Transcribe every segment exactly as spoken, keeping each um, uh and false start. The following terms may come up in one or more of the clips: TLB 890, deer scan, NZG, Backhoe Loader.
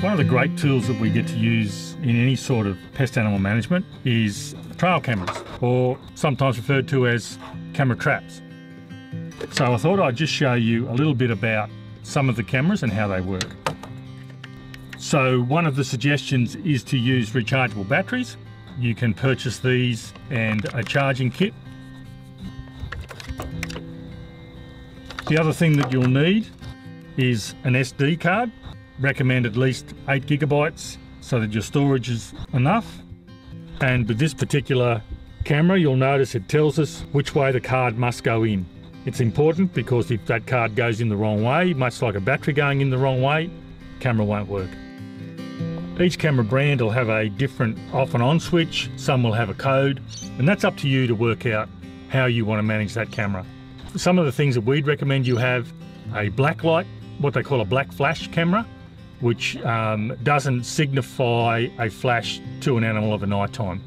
One of the great tools that we get to use in any sort of pest animal management is trail cameras, or sometimes referred to as camera traps. So I thought I'd just show you a little bit about some of the cameras and how they work. So one of the suggestions is to use rechargeable batteries. You can purchase these and a charging kit. The other thing that you'll need is an S D card. Recommend at least eight gigabytes so that your storage is enough. And with this particular camera, you'll notice it tells us which way the card must go in. It's important because if that card goes in the wrong way, much like a battery going in the wrong way, camera won't work. Each camera brand will have a different off and on switch. Some will have a code, and that's up to you to work out how you want to manage that camera. Some of the things that we'd recommend you have a black light, what they call a black flash camera, which um, doesn't signify a flash to an animal of a night time.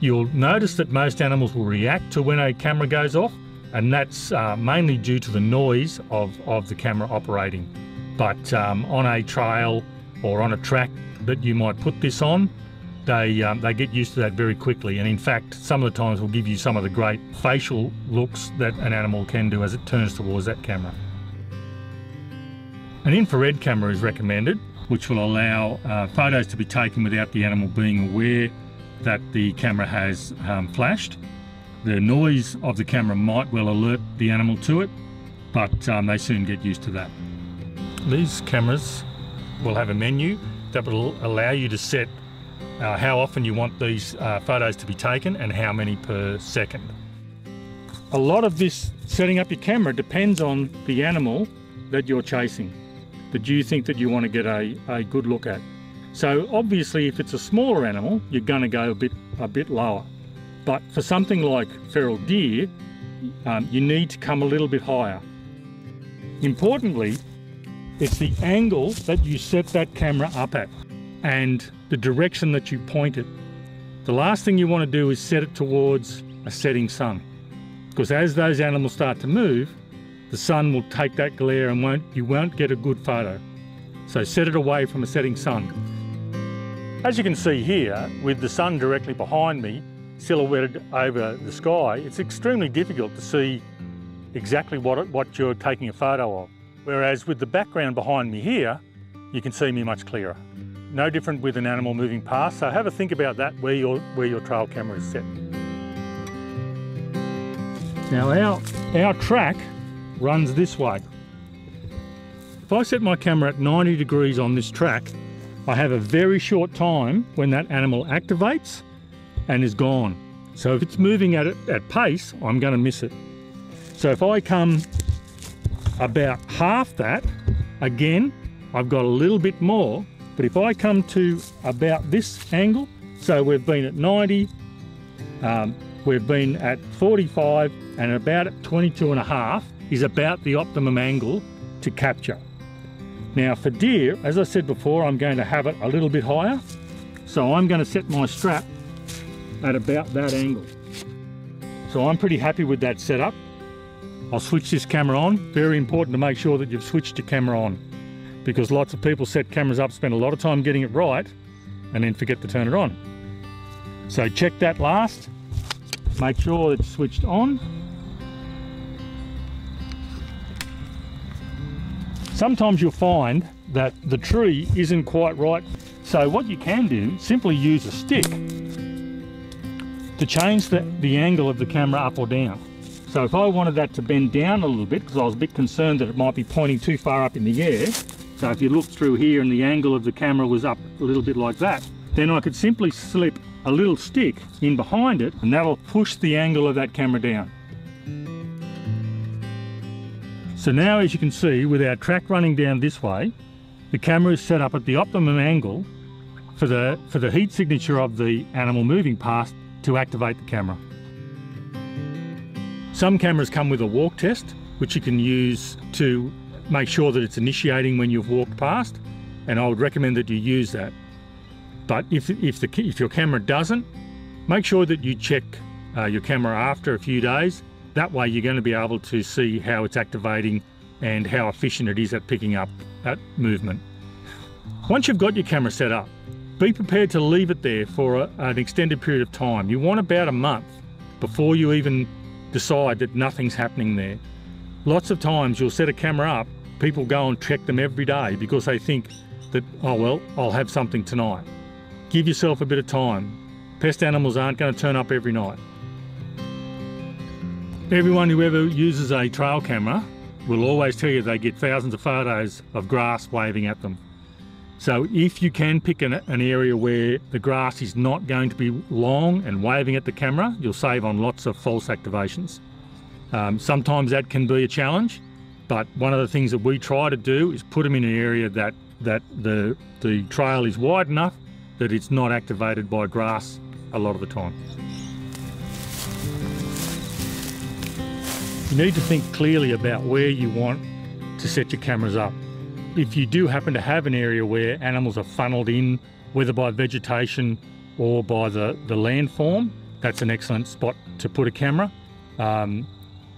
You'll notice that most animals will react to when a camera goes off, and that's uh, mainly due to the noise of, of the camera operating. But um, on a trail or on a track that you might put this on, they, um, they get used to that very quickly. And in fact, some of the times will give you some of the great facial looks that an animal can do as it turns towards that camera. An infrared camera is recommended, which will allow uh, photos to be taken without the animal being aware that the camera has um, flashed. The noise of the camera might well alert the animal to it, but um, they soon get used to that. These cameras will have a menu that will allow you to set uh, how often you want these uh, photos to be taken and how many per second. A lot of this setting up your camera depends on the animal that you're chasing, that you think that you want to get a, a good look at. So obviously if it's a smaller animal, you're going to go a bit, a bit lower. But for something like feral deer, um, you need to come a little bit higher. Importantly, it's the angle that you set that camera up at and the direction that you point it. The last thing you want to do is set it towards a setting sun, because as those animals start to move, the sun will take that glare and won't, you won't get a good photo. So set it away from a setting sun. As you can see here, with the sun directly behind me, silhouetted over the sky, it's extremely difficult to see exactly what, it, what you're taking a photo of. Whereas with the background behind me here, you can see me much clearer. No different with an animal moving past, so have a think about that where your, where your trail camera is set. Now our, our track runs this way. If I set my camera at ninety degrees on this track, I have a very short time when that animal activates and is gone. So if it's moving at, at pace, I'm going to miss it. So if I come about half that, again, I've got a little bit more, but if I come to about this angle, so we've been at ninety, um, we've been at forty-five, and about at twenty-two and a half, is about the optimum angle to capture. Now for deer, as I said before, I'm going to have it a little bit higher. So I'm going to set my strap at about that angle. So I'm pretty happy with that setup. I'll switch this camera on. Very important to make sure that you've switched your camera on, because lots of people set cameras up, spend a lot of time getting it right, and then forget to turn it on. So check that last. Make sure it's switched on. Sometimes you'll find that the tree isn't quite right. So what you can do, simply use a stick to change the, the angle of the camera up or down. So if I wanted that to bend down a little bit, because I was a bit concerned that it might be pointing too far up in the air. So if you look through here and the angle of the camera was up a little bit like that, then I could simply slip a little stick in behind it and that'll push the angle of that camera down. So now, as you can see, with our track running down this way, the camera is set up at the optimum angle for the, for the heat signature of the animal moving past to activate the camera. Some cameras come with a walk test, which you can use to make sure that it's initiating when you've walked past, and I would recommend that you use that. But if, if, the, if your camera doesn't, make sure that you check uh, your camera after a few days. That way you're going to be able to see how it's activating and how efficient it is at picking up that movement. Once you've got your camera set up, be prepared to leave it there for a, an extended period of time. You want about a month before you even decide that nothing's happening there. Lots of times you'll set a camera up, people go and check them every day because they think that, oh well, I'll have something tonight. Give yourself a bit of time. Pest animals aren't going to turn up every night. Everyone who ever uses a trail camera will always tell you they get thousands of photos of grass waving at them. So if you can pick an, an area where the grass is not going to be long and waving at the camera, you'll save on lots of false activations. Um, sometimes that can be a challenge, but one of the things that we try to do is put them in an area that, that the, the trail is wide enough that it's not activated by grass a lot of the time. You need to think clearly about where you want to set your cameras up. If you do happen to have an area where animals are funneled in, whether by vegetation or by the, the landform, that's an excellent spot to put a camera. Um,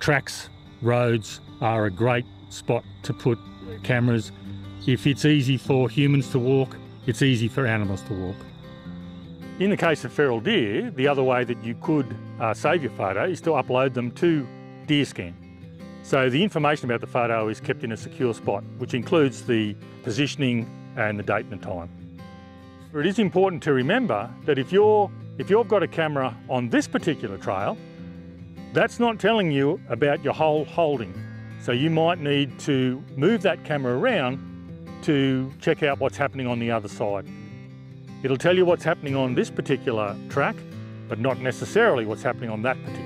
tracks, roads are a great spot to put cameras. If it's easy for humans to walk, it's easy for animals to walk. In the case of feral deer, the other way that you could uh, save your photo is to upload them to deer scan. So the information about the photo is kept in a secure spot, which includes the positioning and the date and time. It is important to remember that if, you're, if you've got a camera on this particular trail, that's not telling you about your whole holding. So you might need to move that camera around to check out what's happening on the other side. It'll tell you what's happening on this particular track, but not necessarily what's happening on that particular